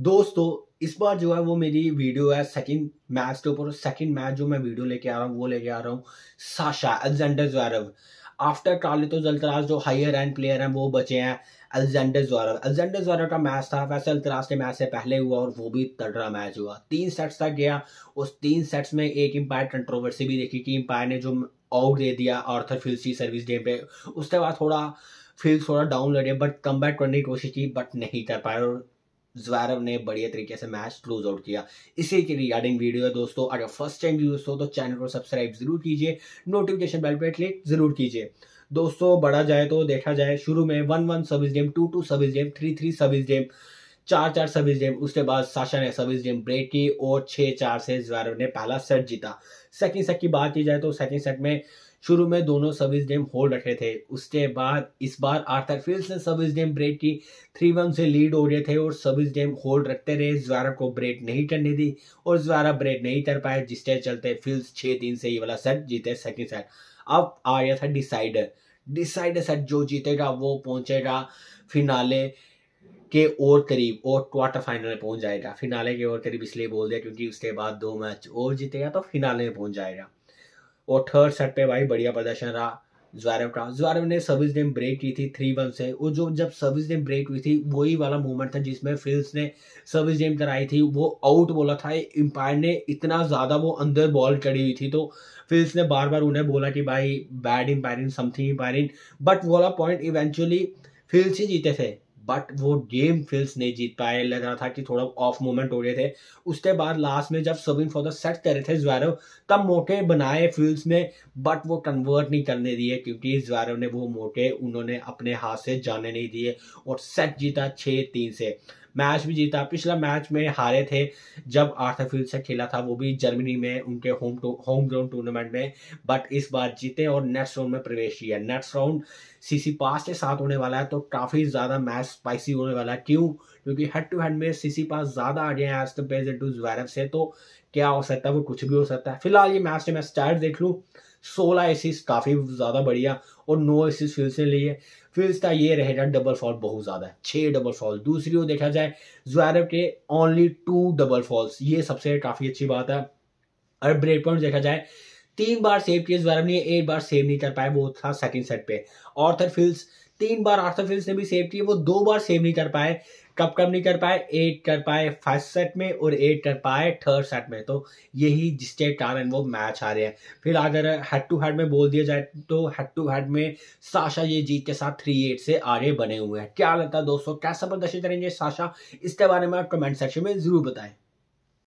दोस्तों इस बार जो है वो मेरी वीडियो है सेकंड मैच के ऊपर। सेकंड मैच जो मैं वीडियो लेके आ रहा हूँ वो लेके आ रहा हूँ Sasha Alexander Zverev after Carlitos ज़ल्तरास। जो हायर एंड प्लेयर हैं वो बचे हैं अलेक्जेंडर ज़्वेरेव। अलेक्जेंडर ज़्वेरेव का मैच था वैसे अल्तरास के मैच से पहले हुआ और वो भी तगड़ा मैच हुआ। 3 सेट्स तक गया। उस 3 सेट्स में एक एम्पायर कंट्रोवर्सी भी देखी कि एम्पायर ने जो आउट दे दिया आर्थर फिल्स की सर्विस गेम पे। उसके बाद फिल्स थोड़ा डाउन लगे बट कमबैक करने की कोशिश की बट नहीं कर पाए और ज़्वेरेव ने बढ़िया तरीके से मैच क्लोज आउट किया। इसी के रिगार्डिंग वीडियो है दोस्तों। अगर फर्स्ट टाइम व्यूअर्स हो तो चैनल को सब्सक्राइब जरूर कीजिए, नोटिफिकेशन बेल पर क्लिक जरूर कीजिए। दोस्तों बढ़ा जाए तो देखा जाए शुरू में 1-1 service game, 2-2 service game, 3-3 service game, 4-4 service game. उसके बाद साशा ने सर्विस गेम ब्रेक की और 6-4 से ज़्वेरेव ने पहला सेट जीता। सेकंड सेट की बात की जाए तो सेकंड सेट में शुरू में दोनों सर्विस गेम होल्ड रखे थे। उसके बाद इस बार आर्थर फिल्स ने सर्विस गेम ब्रेक की। 3-1 से लीड हो रहे थे और सर्विस गेम होल्ड रखते रहे। ज़्वेरेव को ब्रेक नहीं करने दी और ज़्वेरेव ब्रेक नहीं कर पाए, जिसके चलते फिल्स 6-3 से ये वाला सेट जीते सेकेंड सेट। अब आया था डिसाइडर सेट। जो जीतेगा वो पहुंचेगा फिनाले के और करीब और क्वार्टर फाइनल में पहुंच जाएगा। फिनाले के और करीब इसलिए बोल दिया क्योंकि उसके बाद 2 मैच और जीतेगा तो फिनाले में पहुंच जाएगा। और थर्ड सेट पे भाई बढ़िया प्रदर्शन रहा ज़्वेरेव का। ज़्वेरेव ने सर्विस गेम ब्रेक की थी 3-1 से और जो जब सर्विस गेम ब्रेक हुई थी वही वाला मूवमेंट था जिसमें फिल्स ने सर्विस गेम कराई थी। वो आउट बोला था एम्पायर ने, इतना ज़्यादा वो अंदर बॉल चढ़ी हुई थी तो फिल्स ने बार बार उन्हें बोला कि भाई bad umpiring, something umpiring, but वो वाला पॉइंट इवेंचुअली फिल्स ही जीते थे बट वो गेम फिल्स नहीं जीत पाए। लग रहा था कि थोड़ा ऑफ मोमेंट हो रहे थे। उसके बाद लास्ट में जब सर्विंग फॉर द सेट कर रहे थे ज़्वेरेव तब मौके बनाए फिल्स ने बट वो कन्वर्ट नहीं करने दिए क्योंकि ज़्वेरेव ने वो मौके उन्होंने अपने हाथ से जाने नहीं दिए और सेट जीता 6-3 से। मैच भी जीता। पिछला मैच में हारे थे जब आर्थर फिल्स से खेला था, वो भी जर्मनी में उनके होम ग्राउंड टूर्नामेंट में, बट इस बार जीते और नेक्स्ट राउंड में प्रवेश किया। नेक्स्ट राउंड सिसिपास के साथ होने वाला है तो काफ़ी ज़्यादा मैच स्पाइसी होने वाला है। क्यों? क्योंकि हेड टू हेड में सिसिपास ज़्यादा आ गए हैं एज कंपेयर टू ज़्वेरेव से, तो क्या हो सकता है? वो कुछ भी हो सकता है। फिलहाल ये मैच से मैं स्टार्ट देख लूँ। 16 एसिस काफ़ी ज़्यादा बढ़िया और 9 एसिस फिल्स ने लिए। फिल्स का ये रहेगा डबल फॉल बहुत ज़्यादा है, 6 डबल फॉल। दूसरी ओर देखा जाए ज़्वेरेव के ओनली 2 डबल फॉल्स, ये सबसे काफ़ी अच्छी बात है। और ब्रेक पॉइंट देखा जाए 3 बार सेव किए ज़्वेरेव ने, 1 बार सेव नहीं कर पाए, वो था सेकंड सेट पे। आर्थर फिल्स 3 बार आर्थर फिल्स ने भी सेव किए, वो 2 बार सेव नहीं कर पाए। कब नहीं कर पाए? 8 कर पाए फर्स्ट सेट में और 8 कर पाए थर्ड सेट में, तो यही जिसके कारण वो मैच हारे हैं। फिर अगर हेड टू हेड में बोल दिया जाए तो हेड टू हेड में साशा ये जीत के साथ 3-8 से आगे बने हुए हैं। क्या लगता है दोस्तों, कैसा प्रदर्शन करेंगे साशा? इसके बारे में आप कमेंट सेक्शन में ज़रूर बताएं।